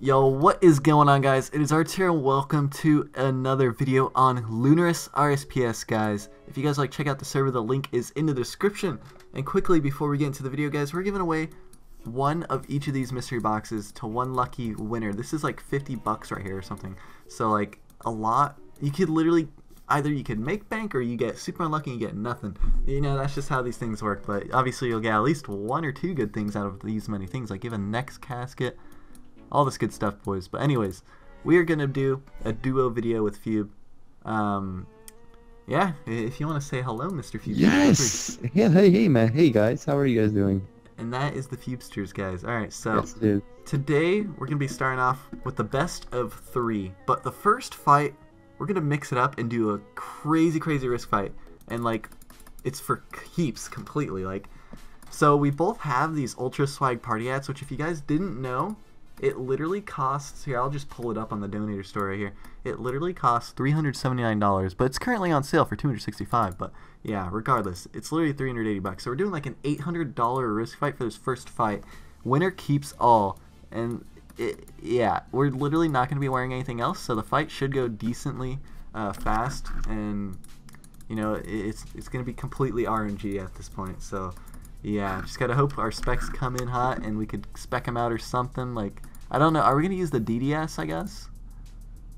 Yo, what is going on, guys? It is Artz here, and welcome to another video on Lunaris RSPS, guys. If you guys like, check out the server. The link is in the description. And quickly, before we get into the video, guys, we're giving away one of each of these mystery boxes to one lucky winner. This is like 50 bucks right here or something. So like a lot. You could literally either you could make bank or you get super unlucky and you get nothing. You know, that's just how these things work. But obviously, you'll get at least one or two good things out of these many things, like even next casket. All this good stuff, boys. But anyways, we are gonna do a duo video with Fewb. Yeah, if you want to say hello, Mr. Fewb. Yes. Yeah. Hey, man. Hey, guys. How are you guys doing? And that is the Fewbsters, guys. All right. So yes, today we're gonna be starting off with the best of three. But the first fight, we're gonna mix it up and do a crazy, crazy risk fight. And like, it's for keeps completely. Like, so we both have these Ultra Swag party hats, which if you guys didn't know. It literally costs, here, I'll just pull it up on the donator store right here. It literally costs $379, but it's currently on sale for $265, but yeah, regardless, it's literally 380 bucks. So we're doing like an $800 risk fight for this first fight. Winner keeps all, and yeah, we're literally not going to be wearing anything else, so the fight should go decently fast, and you know, it's going to be completely RNG at this point, so... Yeah, just gotta hope our specs come in hot and we could spec them out or something. Like, I don't know, are we gonna use the DDS, I guess?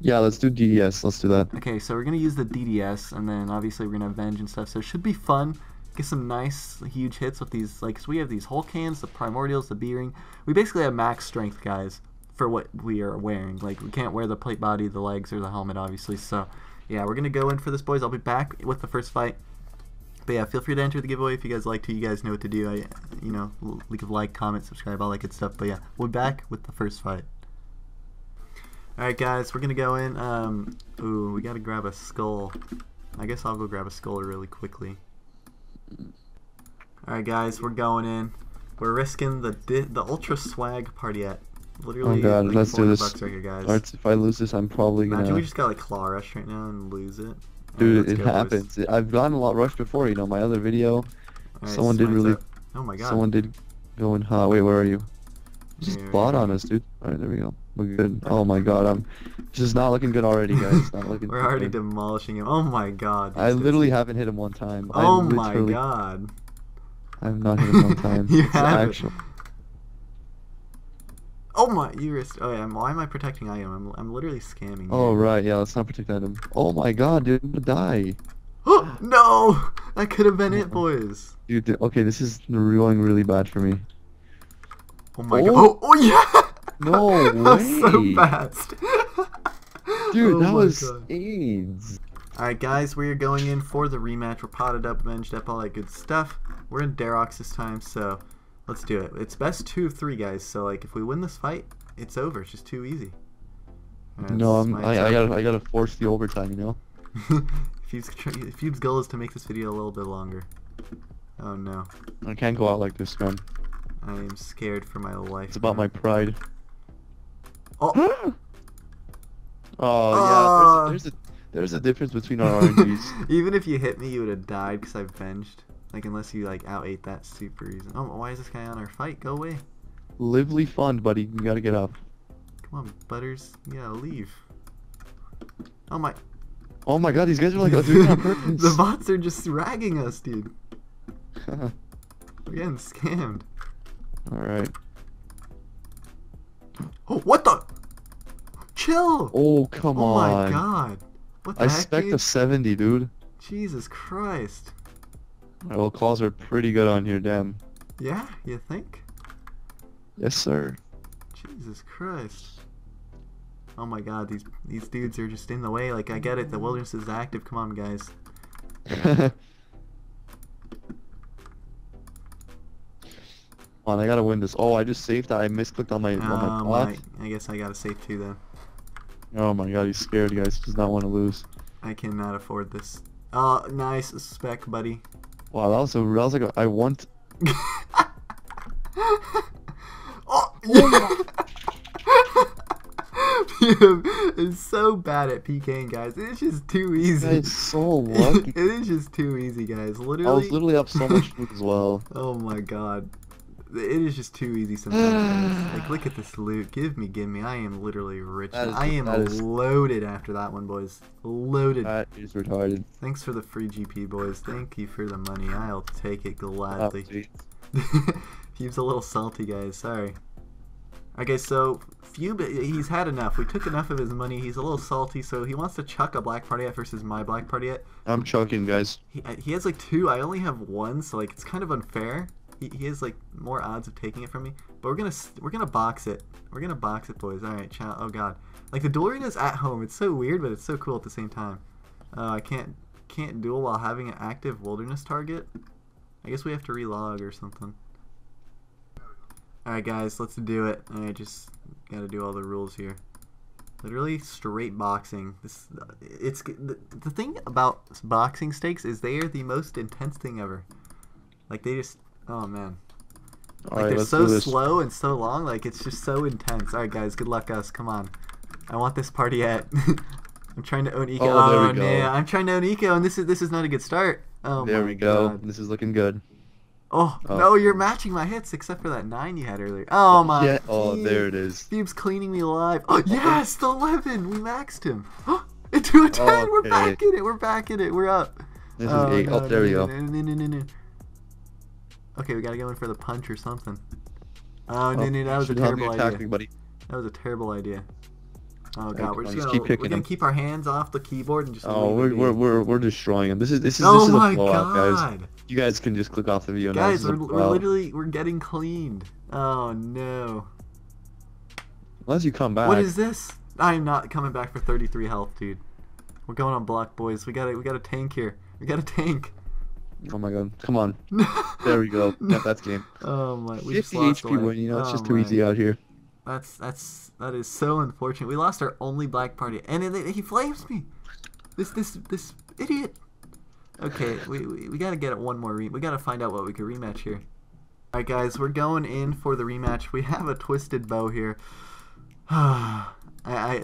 Yeah, let's do DDS, let's do that. Okay, so we're gonna use the DDS, and then obviously we're gonna avenge and stuff, so it should be fun. Get some nice, huge hits with these, like, so we have these Hulkans, the Primordials, the B-Ring. We basically have max strength, guys, for what we are wearing. Like, we can't wear the plate body, the legs, or the helmet, obviously, so... Yeah, we're gonna go in for this, boys. I'll be back with the first fight. But yeah, feel free to enter the giveaway if you guys like to. You guys know what to do. You know, leave a like, comment, subscribe, all that good stuff. But yeah, we'll be back with the first fight. Alright, guys, we're going to go in. Ooh, we got to grab a skull. I guess I'll go grab a skull really quickly. Alright, guys, we're going in. We're risking the Ultra Swag party at literally oh God, like let's do this. Right here, guys. Artz, if I lose this, I'm probably going to... Imagine we just got like Claw Rush right now and lose it. Dude, it happens. Boys. I've gotten a lot rushed before, you know, my other video. Right, someone did really... Up. Oh my god. Someone did go in hot. Wait, where are you? Just bot on us, dude. Alright, there we go. We're good. Oh my god, I'm just not looking good already, guys. Not looking We're good already good. Demolishing him. Oh my god. I literally haven't hit him one time. Oh my god. I've not hit him one time. You haven't. Oh my, you risked. Oh yeah, why am I protecting item? I'm literally scamming. Oh, right, yeah, let's not protect item. Oh my god, dude, I'm gonna die. No! That could have been it, boys. Dude, okay, this is going really bad for me. Oh my god. Oh yeah! No way! That was so fast. Dude, that was AIDS. Alright, guys, we are going in for the rematch. We're potted up, avenged up, all that good stuff. We're in Darox this time, so... Let's do it. It's best 2 of 3, guys. So like, if we win this fight, it's over. It's just too easy. Right, no, I gotta force the overtime. You know. Fewb's goal is to make this video a little bit longer. Oh no. I can't go out like this, man. I am scared for my life. It's about my pride. Oh. Oh yeah. There's a difference between our RNGs. Even if you hit me, you would have died because I avenged. Like, unless you, like, out-ate that super easy. Oh, why is this guy on our fight? Go away. Lively fun, buddy. You gotta get up. Come on, Butters. You gotta leave. Oh, my. Oh, my God. These guys are, like, doing it on purpose. The bots are just ragging us, dude. We're getting scammed. Alright. Oh, what the? Chill! Oh, come on. Oh, my God. What the heck, dude? I spec'd a 70, dude. Jesus Christ. Alright, well, claws are pretty good on here, damn. Yeah, you think? Yes, sir. Jesus Christ. Oh my god, these dudes are just in the way. Like, I get it, the wilderness is active. Come on, guys. Come on, I gotta win this. Oh, I just saved that. I misclicked on my plot. I guess I gotta save too, then. Oh my god, he's scared, guys. He does not want to lose. I cannot afford this. Oh, nice spec, buddy. Wow, that was like a, I want. Oh, yeah. Dude, it's so bad at PKing, guys. It's just too easy. It's so lucky. It is just too easy, guys. Literally. I was literally up so much as well. Oh my god, It is just too easy sometimes. Like, look at this loot. Give me. I am literally rich. I am loaded after that one, boys. Loaded. That is retarded. Thanks for the free GP, boys. Thank you for the money. I'll take it gladly. Oh, he was a little salty, guys. Sorry. Okay, so Fewb, he's had enough. We took enough of his money. He's a little salty, so he wants to chuck a black party at versus my black party at. I'm chucking, guys. He has like two. I only have one, so like it's kind of unfair. He has like more odds of taking it from me, but we're gonna box it. We're gonna box it, boys. All right, child. Oh God, like the duel arena's at home. It's so weird, but it's so cool at the same time. I can't duel while having an active wilderness target. I guess we have to relog or something. All right, guys, let's do it. I just gotta do all the rules here. Literally straight boxing. The thing about boxing stakes is they are the most intense thing ever. Like they just. Oh man, like they're so slow and so long, like it's just so intense. Alright guys, good luck us, come on. I want this party at. I'm trying to own eco. Oh man, I'm trying to own eco and this is not a good start. Oh there we go, this is looking good. Oh, no, you're matching my hits except for that 9 you had earlier. Oh my god. Oh, there it is. Steve's cleaning me alive. Oh yes, the 11, we maxed him. Into a 10, okay. We're back in it, we're up. This is 8, oh there we go. No. Okay, we gotta go in for the punch or something. Oh, no, that was a terrible idea. That was a terrible idea. Oh god, we're just gonna keep our hands off the keyboard and just. Oh, we're destroying him. This is a blowout, guys. You guys can just click off the video now. Guys, we're getting cleaned. Oh no. Unless you come back. What is this? I'm not coming back for 33 health, dude. We're going on block, boys. We gotta tank here. We gotta tank. Oh my god, come on. There we go. No, that's game. Oh my, we 50 just HP win, you know, it's just too easy out here. That is so unfortunate. We lost our only black party and he flames me. This idiot. Okay, we gotta get it one more we gotta find out what we could rematch here. Alright guys, we're going in for the rematch. We have a twisted bow here.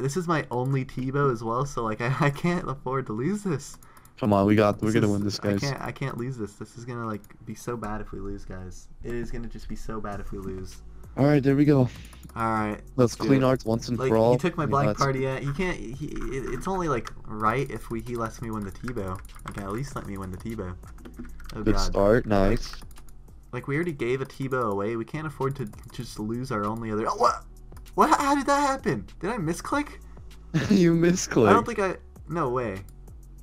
This is my only T-bow as well, so like I can't afford to lose this. Come on, we're gonna win this, guys. I can't lose this. This is gonna like be so bad if we lose, guys. It is gonna just be so bad if we lose. All right, there we go. All right, let's clean Artz once and for all. He took my black party at. He can't. It's only like right if he lets me win the T-bow. Okay, at least let me win the T-bow. Oh, good start, nice. Like we already gave a T-bow away. We can't afford to just lose our only other. Oh, what? What? How did that happen? Did I misclick? You misclicked. I don't think I. No way.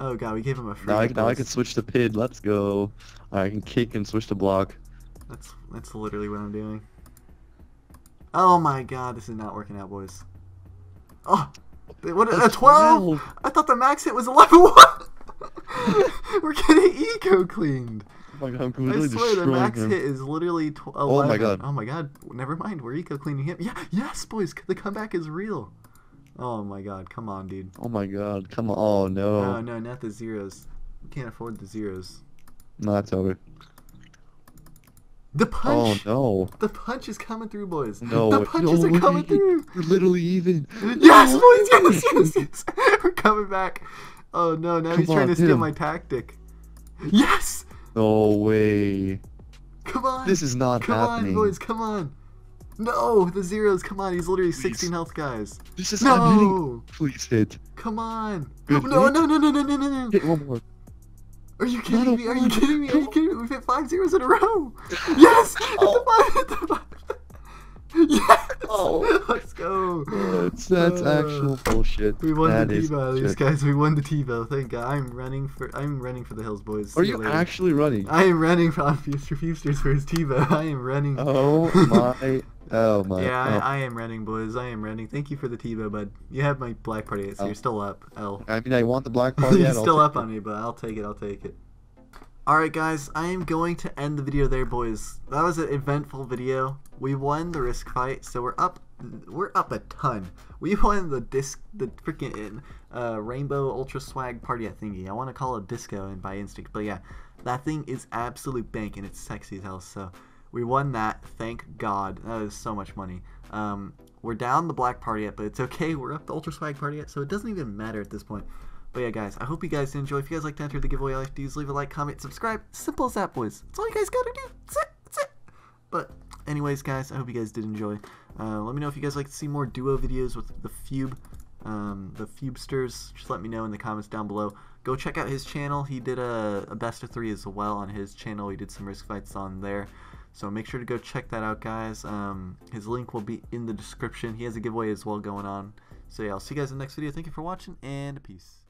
Oh god, we gave him a free. Now I can switch to PID, let's go. I can kick and switch to block. That's literally what I'm doing. Oh my god, this is not working out, boys. Oh! What, a 12? I thought the max hit was 11. What? We're getting eco-cleaned. Oh my god, I'm completely destroying him. I swear, the max hit is literally 11. Oh my god. Oh my god, never mind, we're eco-cleaning him. Yeah, yes, boys, the comeback is real. Oh my god, come on, dude. Oh my god, come on. Oh no. Oh no, not the zeros. You can't afford the zeros. No, that's over. The punch! Oh no. The punch is coming through, boys. No. The punches are coming through. We're literally even. Yes, boys, yes. We're coming back. Oh no, now he's trying to steal my tactic. Yes! No way. Come on. This is not happening. Come on, boys, come on. No, the zeros, come on, he's literally 16 health, guys. This is not hitting. Please hit. Come on. No. Hit one more. Are you kidding me? Are you kidding me? Are you kidding me? We've hit 5 zeros in a row. Yes! Hit the five. Yes! Oh. Let's go. That's actual bullshit. We won the T-bow, these guys. We won the T-bow. Thank God. I'm running for the hills, boys. Are you actually running? I am running for Fewbsters for his T-bow. I am running. Oh my. Oh my! Yeah, I am running, boys. I am running. Thank you for the T-bow, bud. You have my black party, so you're still up. I mean, I want the black party. You're still up on me, but I'll take it. I'll take it. All right, guys. I am going to end the video there, boys. That was an eventful video. We won the risk fight, so we're up. We're up a ton. We won the freaking rainbow ultra swag party thingy. I want to call it disco and by instinct, but yeah, that thing is absolute bank and it's sexy as hell. So. We won that, thank God. That is so much money. We're down the black party yet, but it's okay. We're up the ultra swag party yet, so it doesn't even matter at this point. But yeah, guys, I hope you guys enjoy. If you guys like to enter the giveaway, all you have to do is leave a like, comment, subscribe. Simple as that, boys. That's all you guys gotta do. That's it. But anyways, guys, I hope you guys did enjoy. Let me know if you guys like to see more duo videos with the Fewb, the Fewbsters. Just let me know in the comments down below. Go check out his channel. He did a best of three as well on his channel. He did some risk fights on there. So make sure to go check that out, guys. His link will be in the description. He has a giveaway as well going on. So yeah, I'll see you guys in the next video. Thank you for watching, and peace.